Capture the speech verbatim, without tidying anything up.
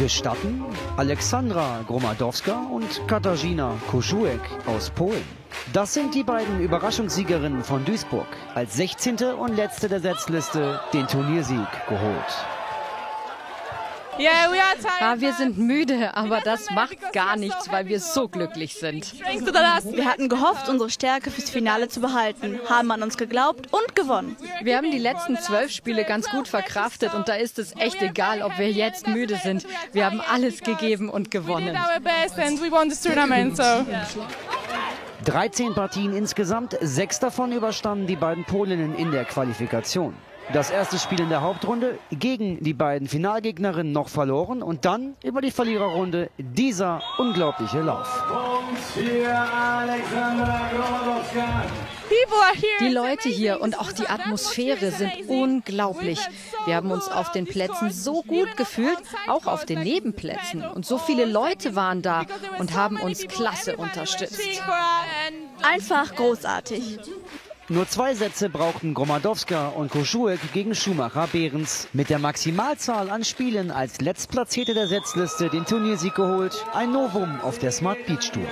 gestatten Alexandra Gromadowska und Katarzyna Koszuek aus Polen. Das sind die beiden Überraschungssiegerinnen von Duisburg, als sechzehnte und letzte der Setzliste den Turniersieg geholt. Ja, wir sind müde, aber das macht gar nichts, weil wir so glücklich sind. Wir hatten gehofft, unsere Stärke fürs Finale zu behalten, haben an uns geglaubt und gewonnen. Wir haben die letzten zwölf Spiele ganz gut verkraftet und da ist es echt egal, ob wir jetzt müde sind. Wir haben alles gegeben und gewonnen. dreizehn Partien insgesamt, sechs davon überstanden die beiden Polinnen in der Qualifikation. Das erste Spiel in der Hauptrunde gegen die beiden Finalgegnerinnen noch verloren und dann über die Verliererrunde dieser unglaubliche Lauf. Die Leute hier und auch die Atmosphäre sind unglaublich. Wir haben uns auf den Plätzen so gut gefühlt, auch auf den Nebenplätzen. Und so viele Leute waren da und haben uns klasse unterstützt. Einfach großartig. Nur zwei Sätze brauchten Gromadowska und Koszuek gegen Schumacher Behrens. Mit der Maximalzahl an Spielen als Letztplatzierte der Setzliste den Turniersieg geholt. Ein Novum auf der Smart Beach Tour.